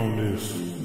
sound is.